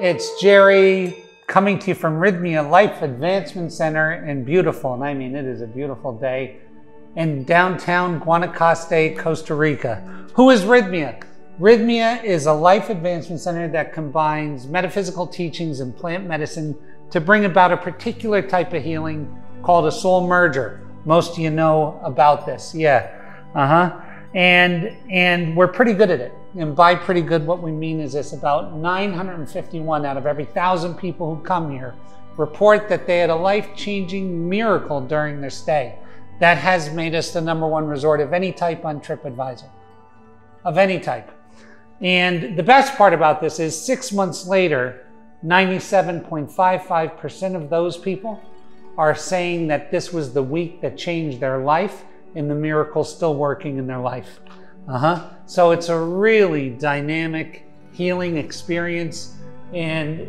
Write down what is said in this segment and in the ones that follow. It's Jerry coming to you from Rythmia Life Advancement Center in beautiful, and I mean it is a beautiful day, in downtown Guanacaste, Costa Rica. Who is Rythmia? Rythmia is a life advancement center that combines metaphysical teachings and plant medicine to bring about a particular type of healing called a soul merger. Most of you know about this, yeah. And we're pretty good at it. And by pretty good, what we mean is this: about 951 out of every 1,000 people who come here report that they had a life-changing miracle during their stay. That has made us the #1 resort of any type on TripAdvisor, of any type. And the best part about this is 6 months later, 97.55% of those people are saying that this was the week that changed their life, and the miracle's still working in their life. So it's a really dynamic healing experience, and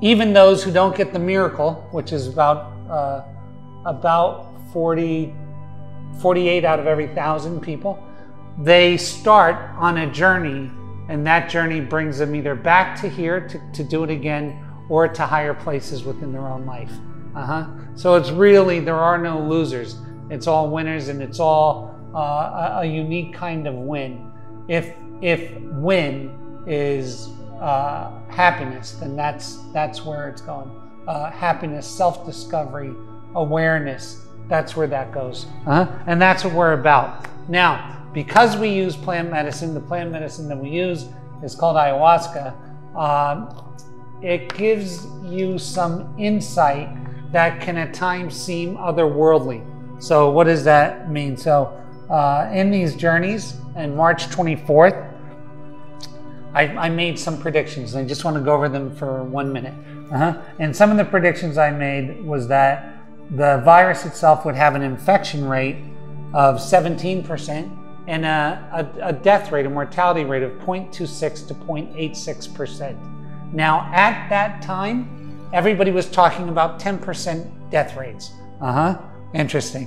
even those who don't get the miracle, which is about 48 out of every 1,000 people, they start on a journey, and that journey brings them either back to here to do it again, or to higher places within their own life. So it's really, there are no losers. It's all winners, and it's all a unique kind of win. If win is happiness, then that's where it's going. Happiness, self-discovery, awareness, that's where that goes. And that's what we're about. Now, because we use plant medicine, the plant medicine that we use is called ayahuasca. It gives you some insight that can at times seem otherworldly. So what does that mean? So in these journeys, on March 24th, I made some predictions. I just want to go over them for 1 minute. And some of the predictions I made was that the virus itself would have an infection rate of 17% and a death rate, a mortality rate of 0.26 to 0.86%. Now, at that time, everybody was talking about 10% death rates. Interesting.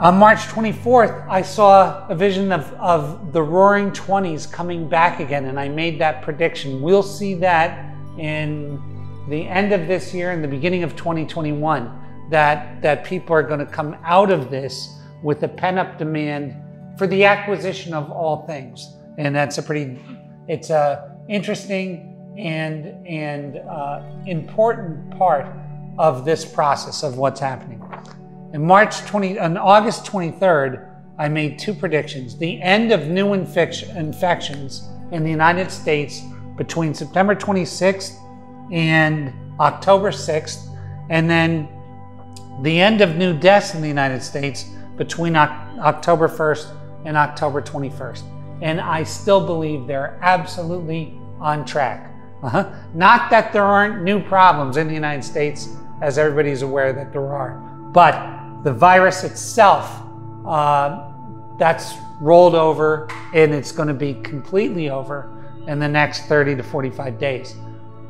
On March 24th, I saw a vision of the roaring 20s coming back again, and I made that prediction. We'll see that in the end of this year and the beginning of 2021, that people are going to come out of this with a pent-up demand for the acquisition of all things. And that's it's a interesting and important part of this process of what's happening. On August 23rd, I made two predictions: the end of new infections in the United States between September 26th and October 6th, and then the end of new deaths in the United States between October 1st and October 21st. And I still believe they're absolutely on track. Not that there aren't new problems in the United States, as everybody's aware that there are. But the virus itself, that's rolled over, and it's going to be completely over in the next 30 to 45 days.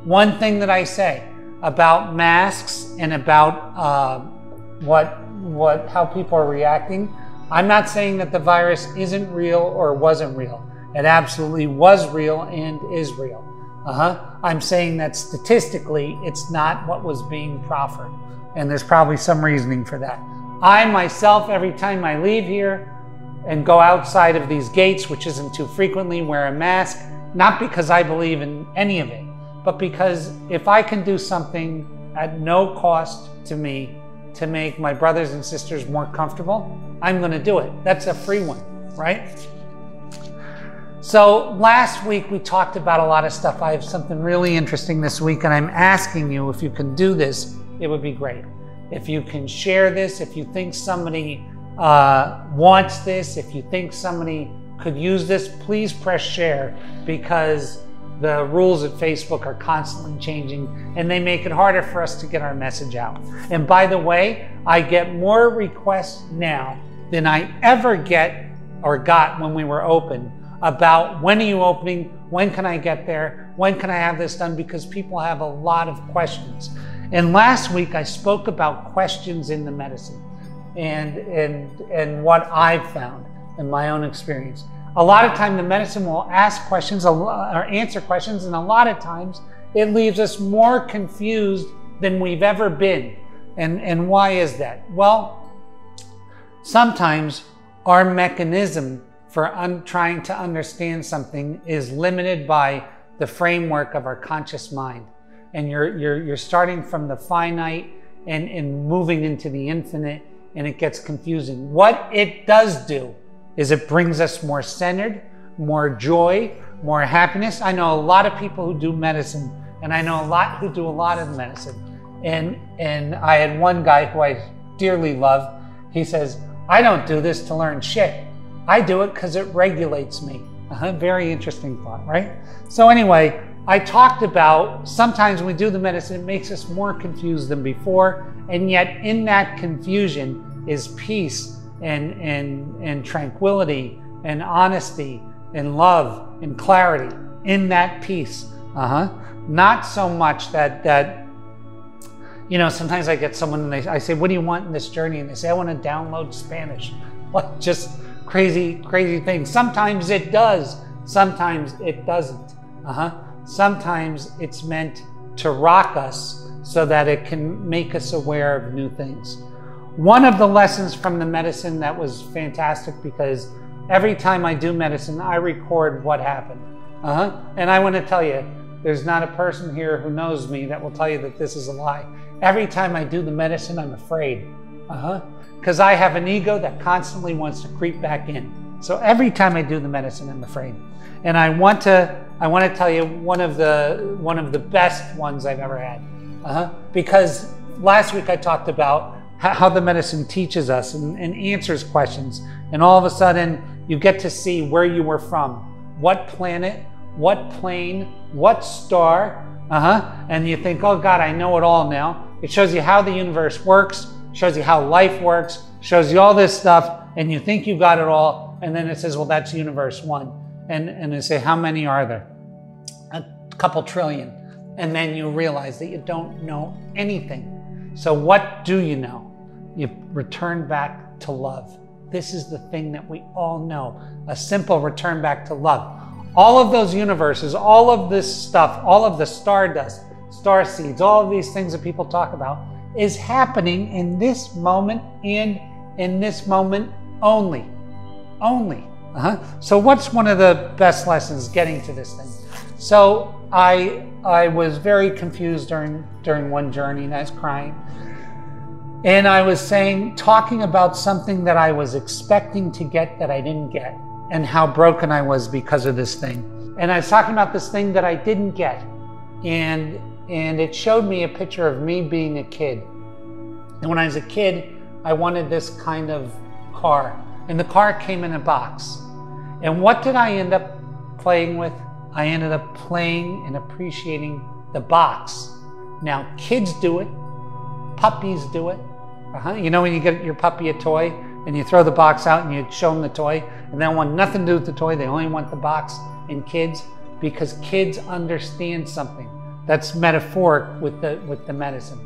One thing that I say about masks and about how people are reacting, I'm not saying that the virus isn't real or wasn't real. It absolutely was real and is real. I'm saying that statistically, it's not what was being proffered. And there's probably some reasoning for that. I myself, every time I leave here and go outside of these gates, which isn't too frequently, wear a mask, not because I believe in any of it, but because if I can do something at no cost to me to make my brothers and sisters more comfortable, I'm gonna do it. That's a free one, right? So last week we talked about a lot of stuff. I have something really interesting this week, and I'm asking you if you can do this. It would be great if you can share this, if you think somebody wants this, if you think somebody could use this, please press share, because the rules at Facebook are constantly changing, and they make it harder for us to get our message out. And by the way, I get more requests now than I ever get or got when we were open about when are you opening, when can I get there, when can I have this done, because people have a lot of questions. And last week I spoke about questions in the medicine and what I've found in my own experience. A lot of time the medicine will ask questions or answer questions, and a lot of times it leaves us more confused than we've ever been. And why is that? Well, sometimes our mechanism for trying to understand something is limited by the framework of our conscious mind. And you're starting from the finite and moving into the infinite, and it gets confusing. What it does do is it brings us more centered, more joy, more happiness. I know a lot of people who do medicine, and I know a lot who do a lot of medicine. And I had one guy who I dearly love. He says, "I don't do this to learn shit. I do it because it regulates me." Very interesting thought, right? So anyway, I talked about sometimes when we do the medicine, it makes us more confused than before. And yet in that confusion is peace and tranquility and honesty and love and clarity in that peace. Not so much that, you know, sometimes I get someone and I say, "What do you want in this journey?" And they say, "I want to download Spanish." Like just crazy, crazy things. Sometimes it does, sometimes it doesn't. Sometimes it's meant to rock us so that it can make us aware of new things. One of the lessons from the medicine that was fantastic, because every time I do medicine, I record what happened. And I want to tell you, there's not a person here who knows me that will tell you that this is a lie. Every time I do the medicine, I'm afraid. Because I have an ego that constantly wants to creep back in. So every time I do the medicine, I'm afraid. And I want to tell you one of the best ones I've ever had. Because last week I talked about how the medicine teaches us and answers questions. And all of a sudden you get to see where you were from, what planet, what plane, what star. And you think, "Oh God, I know it all now." It shows you how the universe works, shows you how life works, shows you all this stuff, and you think you've got it all. And then it says, "Well, that's universe one." And they say, "How many are there?" A couple trillion. And then you realize that you don't know anything. So what do you know? You return back to love. This is the thing that we all know, a simple return back to love. All of those universes, all of this stuff, all of the stardust, star seeds, all of these things that people talk about is happening in this moment and in this moment only. So what's one of the best lessons getting to this thing? So I was very confused during one journey, and I was crying. And I was talking about something that I was expecting to get that I didn't get, and how broken I was because of this thing. And I was talking about this thing that I didn't get. And it showed me a picture of me being a kid. And when I was a kid, I wanted this kind of car. And the car came in a box. And what did I end up playing with? I ended up playing and appreciating the box. Now, kids do it. Puppies do it. You know, when you get your puppy a toy and you throw the box out and you show them the toy, and they don't want nothing to do with the toy. They only want the box. And kids, because kids understand something. That's metaphoric with the medicine.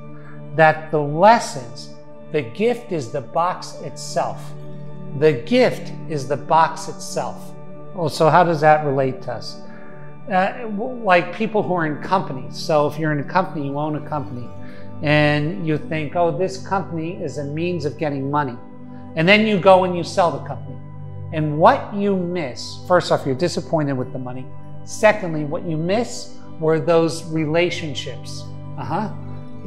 That the lessons, the gift is the box itself. The gift is the box itself. Well, so how does that relate to us? Like people who are in companies. So if you're in a company, you own a company, and you think, "Oh, this company is a means of getting money." And then you go and you sell the company. And what you miss, first off, you're disappointed with the money. Secondly, what you miss were those relationships.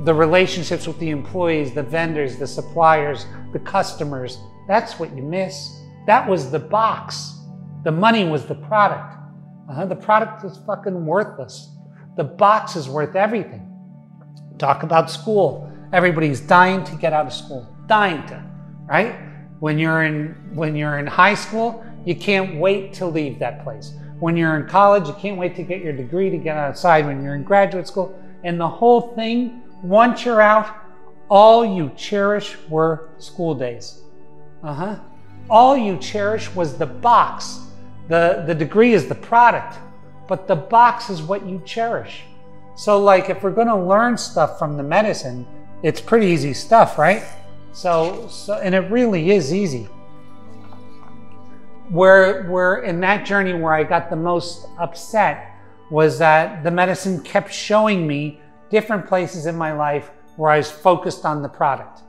The relationships with the employees, the vendors, the suppliers, the customers. That's what you miss. That was the box. The money was the product. The product is fucking worthless. The box is worth everything. Talk about school. Everybody's dying to get out of school. Dying to, right? When you're in high school, you can't wait to leave that place. When you're in college, you can't wait to get your degree, to get outside. When you're in graduate school, and the whole thing, once you're out, all you cherish were school days. All you cherish was the box. The degree is the product, but the box is what you cherish. So like if we're gonna learn stuff from the medicine, it's pretty easy stuff, right? So and it really is easy. where in that journey where I got the most upset was that the medicine kept showing me different places in my life where I was focused on the product.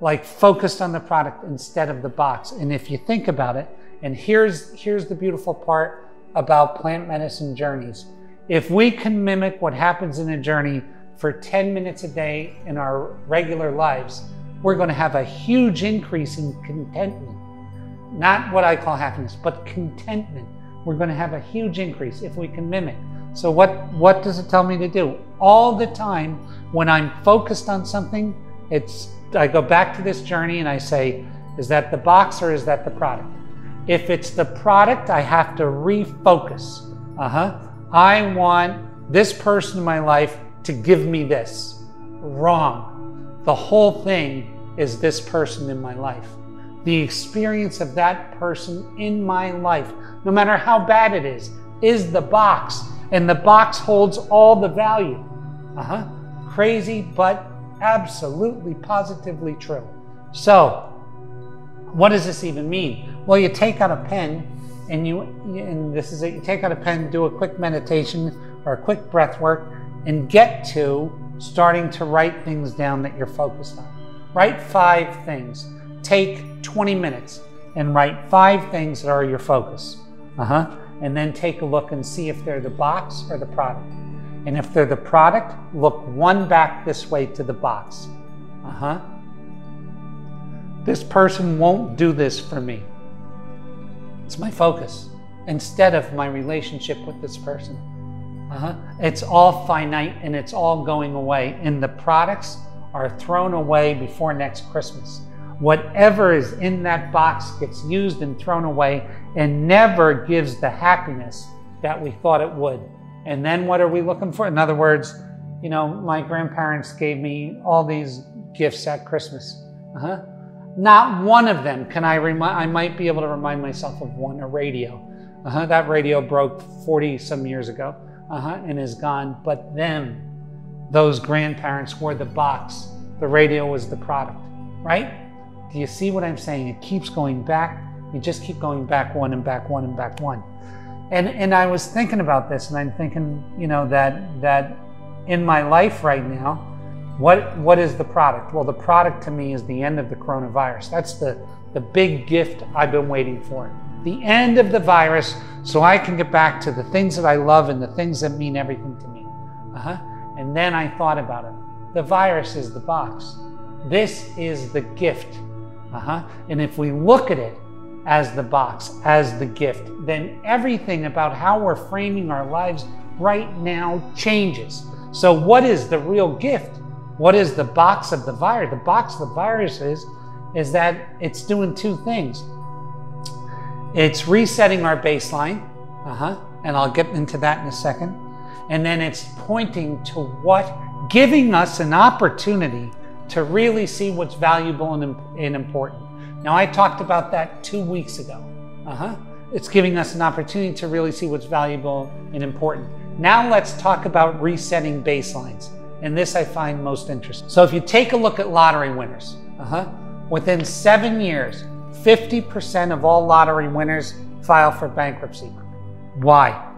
Like focused on the product instead of the box. And if you think about it, and here's the beautiful part about plant medicine journeys. If we can mimic what happens in a journey for 10 minutes a day in our regular lives, we're going to have a huge increase in contentment. Not what I call happiness, but contentment. We're going to have a huge increase if we can mimic. So what does it tell me to do? All the time when I'm focused on something, I go back to this journey and I say, is that the box or is that the product? If it's the product, I have to refocus. I want this person in my life to give me this. Wrong. The whole thing is this person in my life. The experience of that person in my life, no matter how bad it is the box. And the box holds all the value. Crazy, but absolutely, positively true. So what does this even mean? Well, you take out a pen and this is it. You take out a pen, do a quick meditation or a quick breath work and get to starting to write things down that you're focused on. Write 5 things. Take 20 minutes and write 5 things that are your focus. And then take a look and see if they're the box or the product. And if they're the product, look one back this way to the box. This person won't do this for me. It's my focus instead of my relationship with this person. It's all finite and it's all going away. And the products are thrown away before next Christmas. Whatever is in that box gets used and thrown away and never gives the happiness that we thought it would. And then what are we looking for? In other words, you know, my grandparents gave me all these gifts at Christmas. Not one of them can I might be able to remind myself of one, a radio. That radio broke 40 some years ago and is gone. But them, those grandparents were the box. The radio was the product, right? Do you see what I'm saying? It keeps going back. You just keep going back one and back one and back one. And I was thinking about this and I'm thinking, you know, that in my life right now, what is the product? Well, the product to me is the end of the coronavirus. That's the big gift I've been waiting for. The end of the virus so I can get back to the things that I love and the things that mean everything to me. And then I thought about it. The virus is the box. This is the gift. And if we look at it as the box, as the gift, then everything about how we're framing our lives right now changes. So what is the real gift? What is the box of the virus? The box of the virus is that it's doing 2 things. It's resetting our baseline, and I'll get into that in a second. And then it's pointing to what, giving us an opportunity to really see what's valuable and important. Now, I talked about that 2 weeks ago. It's giving us an opportunity to really see what's valuable and important. Now let's talk about resetting baselines. And this I find most interesting. So if you take a look at lottery winners, within 7 years, 50% of all lottery winners file for bankruptcy. Why?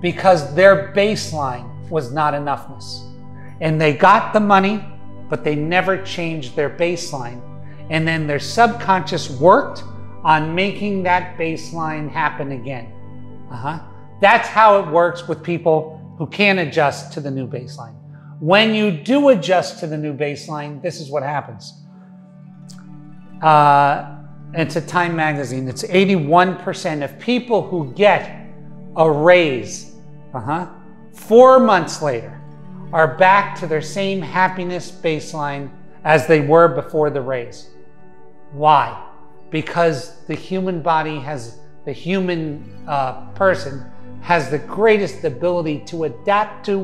Because their baseline was not enoughness. And they got the money, but they never changed their baseline. And then their subconscious worked on making that baseline happen again. That's how it works with people who can't adjust to the new baseline. When you do adjust to the new baseline, this is what happens. It's a Time magazine. It's 81% of people who get a raise 4 months later are back to their same happiness baseline as they were before the raise. Why? Because the human body has, the human person has the greatest ability to adapt to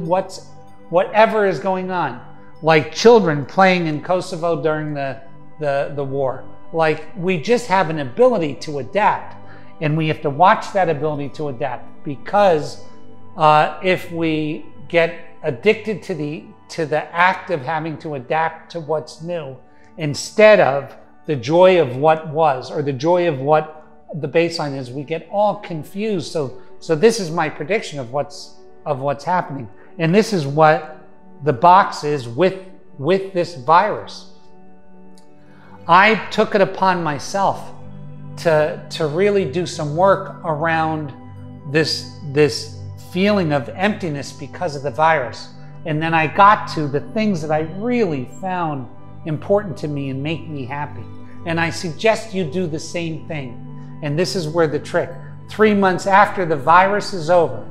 whatever is going on. Like children playing in Kosovo during the war. Like we just have an ability to adapt and we have to watch that ability to adapt because if we get addicted to the act of having to adapt to what's new instead of the joy of what was, or the joy of what the baseline is, we get all confused. So this is my prediction of what's happening. And this is what the box is with this virus. I took it upon myself to really do some work around this feeling of emptiness because of the virus. And then I got to the things that I really found important to me and make me happy. And I suggest you do the same thing. And this is where the trick, 3 months after the virus is over.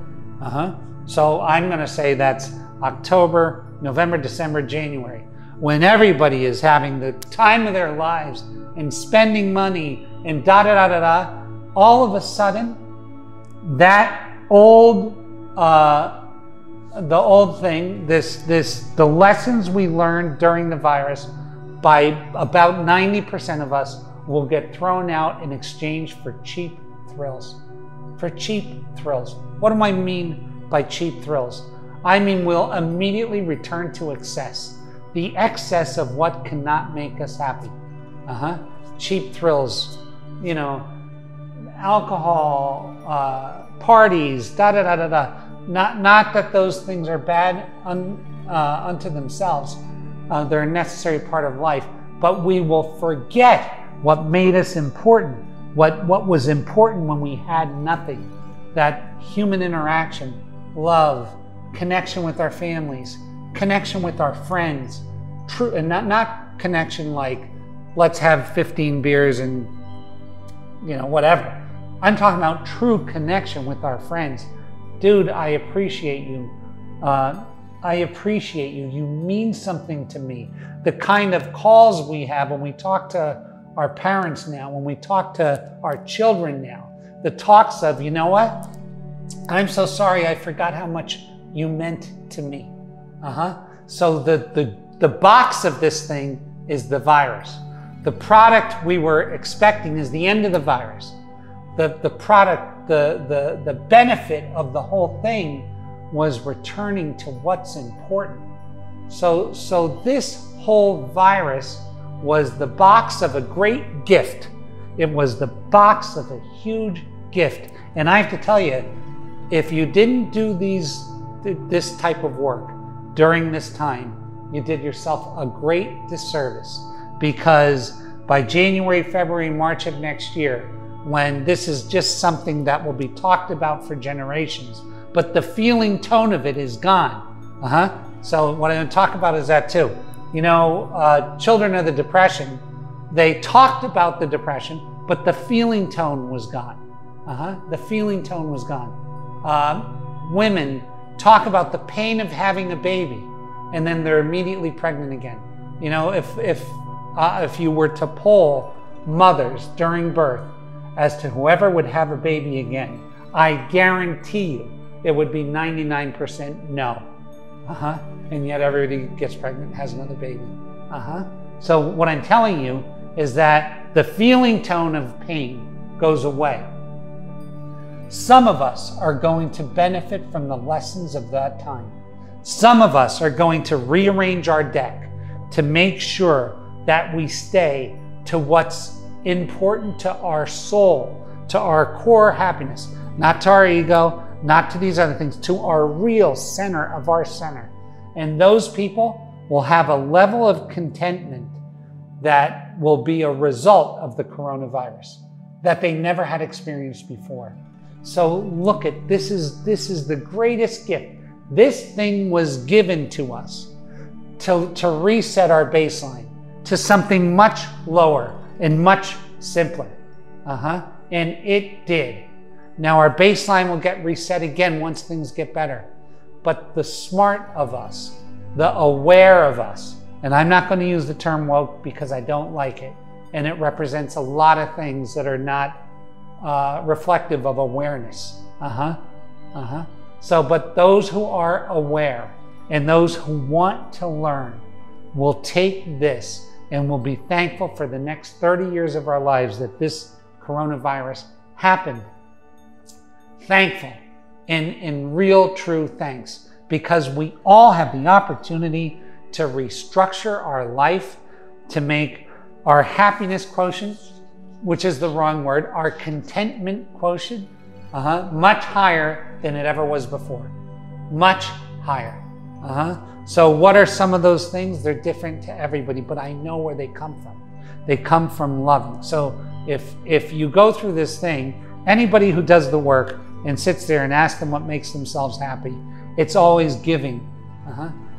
So I'm gonna say that's October, November, December, January, when everybody is having the time of their lives and spending money and da-da-da-da-da, all of a sudden, that old, the old thing, the lessons we learned during the virus, by about 90% of us will get thrown out in exchange for cheap thrills. For cheap thrills. What do I mean by cheap thrills? I mean, we'll immediately return to excess. The excess of what cannot make us happy. Cheap thrills, you know, alcohol, parties, da-da-da-da-da. Not that those things are bad unto themselves. They're a necessary part of life, but we will forget what made us important, what was important when we had nothing. That human interaction, love, connection with our families, connection with our friends, true, and not connection like, let's have 15 beers and, you know, whatever. I'm talking about true connection with our friends. Dude, I appreciate you. I appreciate you. You mean something to me. The kind of calls we have when we talk to our parents now, when we talk to our children now, the talks of, you know what? I'm so sorry, I forgot how much you meant to me. So the box of this thing is the virus. The product we were expecting is the end of the virus. The product, the benefit of the whole thing was returning to what's important. So this whole virus was the box of a great gift. It was the box of a huge gift. And I have to tell you, if you didn't do this type of work during this time, you did yourself a great disservice, because by January, February, March of next year, when this is just something that will be talked about for generations, but the feeling tone of it is gone. So what I'm gonna talk about is that too. You know, children of the Depression, they talked about the Depression, but the feeling tone was gone. The feeling tone was gone. Women talk about the pain of having a baby, and then they're immediately pregnant again. You know, if you were to poll mothers during birth as to whoever would have a baby again, I guarantee you it would be 99% no. And yet everybody gets pregnant, has another baby. So what I'm telling you is that the feeling tone of pain goes away. Some of us are going to benefit from the lessons of that time. Some of us are going to rearrange our deck to make sure that we stay to what's important to our soul, to our core happiness, not to our ego, not to these other things, to our real center of our center. And those people will have a level of contentment that will be a result of the coronavirus that they never had experienced before. So look at, this is the greatest gift. This thing was given to us to reset our baseline to something much lower and much simpler. And it did. Now our baseline will get reset again once things get better. But the smart of us, the aware of us, and I'm not going to use the term woke because I don't like it, and it represents a lot of things that are not reflective of awareness. So, but those who are aware and those who want to learn will take this and will be thankful for the next 30 years of our lives that this coronavirus happened. Thankful, in real true thanks, because we all have the opportunity to restructure our life, to make our happiness quotient, which is the wrong word, our contentment quotient, much higher than it ever was before. Much higher. So what are some of those things? They're different to everybody, but I know where they come from. They come from loving. So if you go through this thing, anybody who does the work and sits there and asks them what makes themselves happy, it's always giving.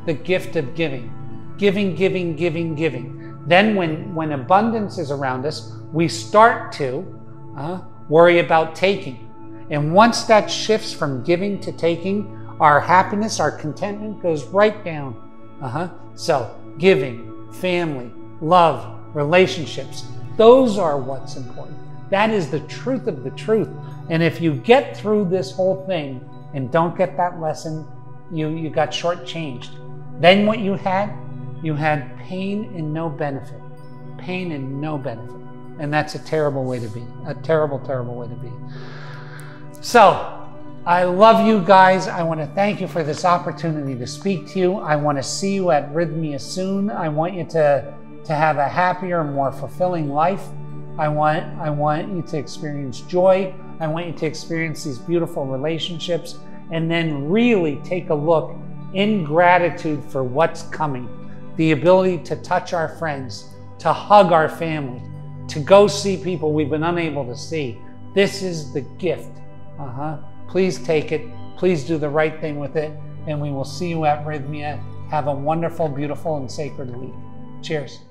The gift of giving. Giving, giving, giving, giving. Then when abundance is around us, we start to worry about taking. And once that shifts from giving to taking, our happiness, our contentment goes right down. So giving, family, love, relationships, those are what's important. That is the truth of the truth. And if you get through this whole thing and don't get that lesson, you got shortchanged. Then what you had pain and no benefit. Pain and no benefit. And that's a terrible way to be. A terrible, terrible way to be. So, I love you guys. I want to thank you for this opportunity to speak to you. I want to see you at Rythmia soon. I want you to have a happier, more fulfilling life. I want you to experience joy. I want you to experience these beautiful relationships and then really take a look in gratitude for what's coming. The ability to touch our friends, to hug our family, to go see people we've been unable to see. This is the gift. Please take it. Please do the right thing with it. And we will see you at Rythmia. Have a wonderful, beautiful, and sacred week. Cheers.